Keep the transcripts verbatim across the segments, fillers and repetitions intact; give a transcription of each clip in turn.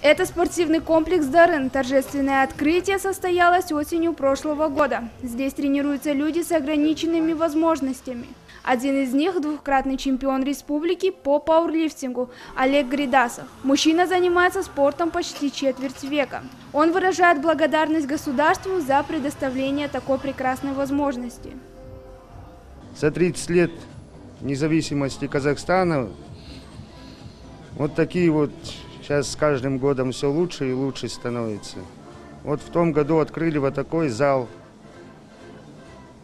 Это спортивный комплекс «Дарын». Торжественное открытие состоялось осенью прошлого года. Здесь тренируются люди с ограниченными возможностями. Один из них – двукратный чемпион республики по пауэрлифтингу Олег Гридасов. Мужчина занимается спортом почти четверть века. Он выражает благодарность государству за предоставление такой прекрасной возможности. За тридцать лет независимости Казахстана вот такие вот... Сейчас с каждым годом все лучше и лучше становится. Вот в том году открыли вот такой зал.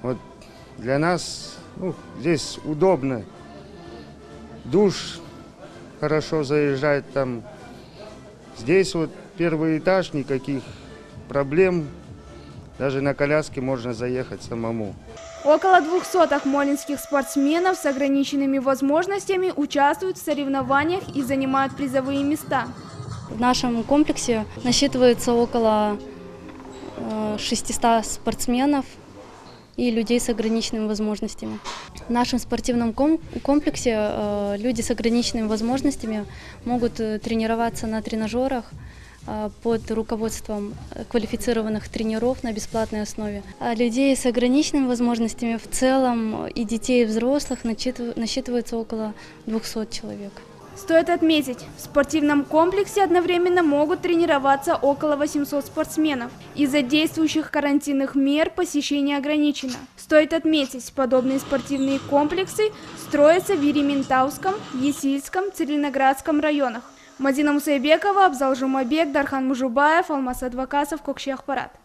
Вот для нас, ну, здесь удобно. Душ хорошо заезжает там. Здесь вот первый этаж, никаких проблем. Даже на коляске можно заехать самому. Около двухсот акмолинских спортсменов с ограниченными возможностями участвуют в соревнованиях и занимают призовые места. В нашем комплексе насчитывается около шестисот спортсменов и людей с ограниченными возможностями. В нашем спортивном комплексе люди с ограниченными возможностями могут тренироваться на тренажерах под руководством квалифицированных тренеров на бесплатной основе. А людей с ограниченными возможностями в целом и детей, и взрослых насчитывается около двухсот человек. Стоит отметить, в спортивном комплексе одновременно могут тренироваться около восьмисот спортсменов. Из-за действующих карантинных мер посещение ограничено. Стоит отметить, подобные спортивные комплексы строятся в Ерейментауском, Есильском, Целиноградском районах. Мадина Мусайбекова, Абзал Жумабек, Дархан Мужубаев, Алмаз Адвокасов, Кокшеакпарат.